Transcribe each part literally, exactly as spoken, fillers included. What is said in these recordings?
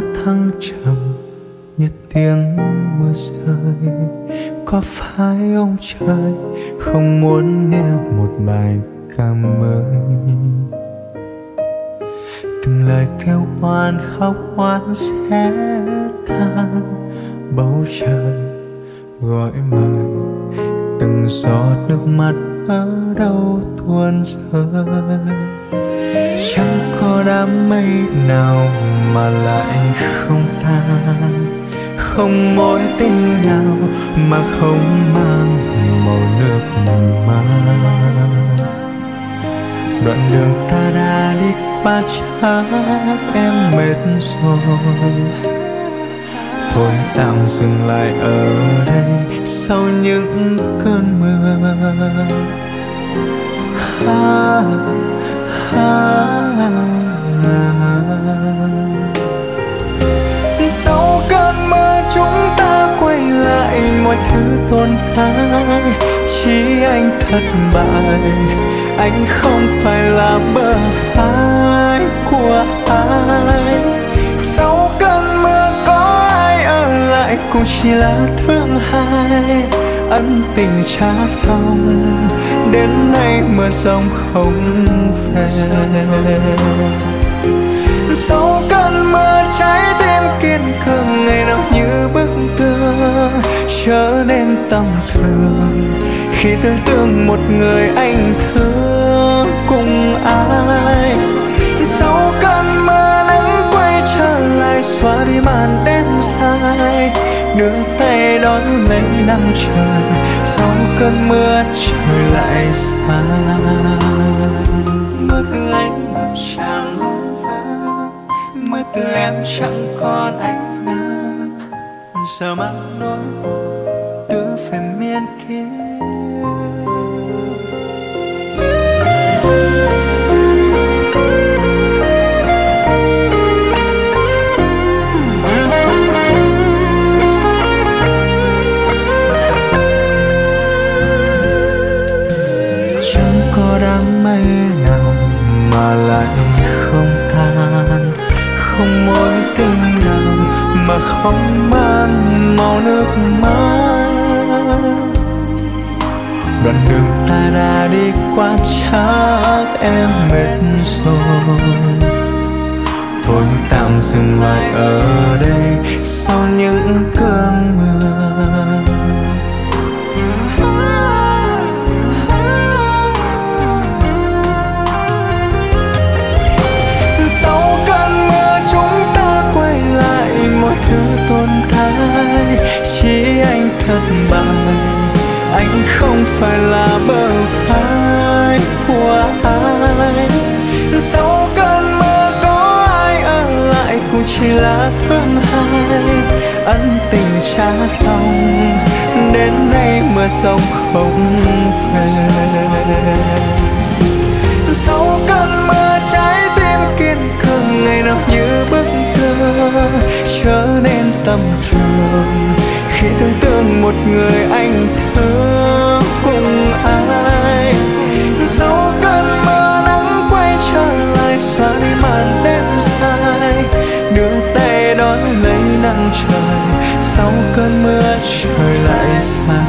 thăng trầm như tiếng mưa rơi. Có phải ông trời không muốn nghe một bài ca mới? Từng lời kêu oan khóc oan sẽ than, bầu trời gọi mời, từng giọt nước mắt ở đâu tuôn rơi. Chẳng có đám mây nào mà lại không tan, không mối tình nào mà không mang màu nước mắt. Đoạn đường ta đã đi qua chắc em mệt rồi, thôi tạm dừng lại ở đây sau những cơn mưa. Ha, sau cơn mưa chúng ta quay lại, mọi thứ tồn tại, chỉ anh thất bại. Anh không phải là bờ vai của ai. Sau cơn mưa có ai ở lại cũng chỉ là thương hai. Ân tình trả xong, đến nay mưa rông không về. Sau cơn mưa trái tim kiên cường ngày nào như bức tường, trở nên tầm thường khi tưởng tượng một người anh thương cùng ai. Sau cơn mưa nắng quay trở lại xóa đi màn đêm dài, đưa tay đón lấy nắng trời sau cơn mưa trời lại xa. Mưa từ anh làm chẳng lông vã, mưa từ em chẳng còn anh nữa, giờ mang nỗi buồn đưa về miền kia. Đám mây nào mà lại không than, không mối tình nào mà không mang màu nước mắt. Đoạn đường ta đã đi qua chắc em mệt rồi, thôi tạm dừng lại ở đây sau những cơn mưa. Chỉ anh thất bại, anh không phải là bờ vai của ai. Sau cơn mưa có ai ở lại cũng chỉ là thương hai. Ân tình trả xong, đến nay mưa rông không về. Sau cơn mưa trái tim kiên cường ngày nào như bức tường, trở nên tầm thường khi tưởng tượng một người anh thương cùng ai. Sau cơn mưa nắng quay trở lại xóa đi màn đêm dài, đưa tay đón lấy nắng trời sau cơn mưa trời lại xa.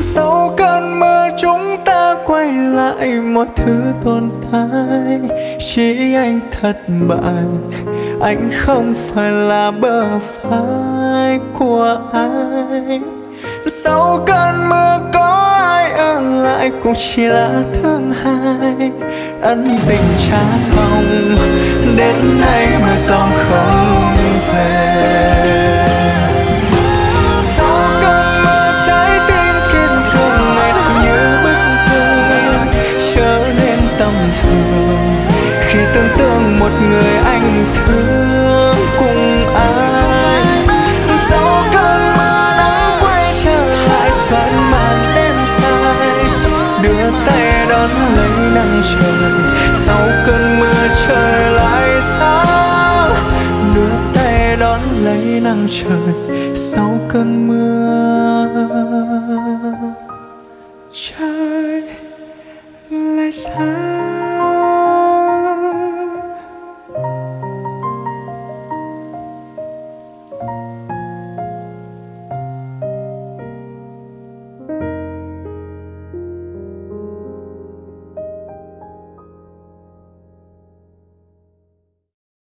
Sau cơn mưa chúng ta quay lại, mọi thứ tồn tại, chỉ anh thất bại. Anh không phải là bờ vai của ai. Sau cơn mưa có ai ở lại cũng chỉ là thương hai. Ân tình trả xong, đến nay mưa rông không về. Sau cơn mưa trái tim kiên cường ngày nào như bức tường, trở nên tầm thường khi tưởng tượng một người anh thương. Trời, sau cơn mưa trời lại xa, đưa tay đón lấy nắng trời sau cơn mưa trời lại xa.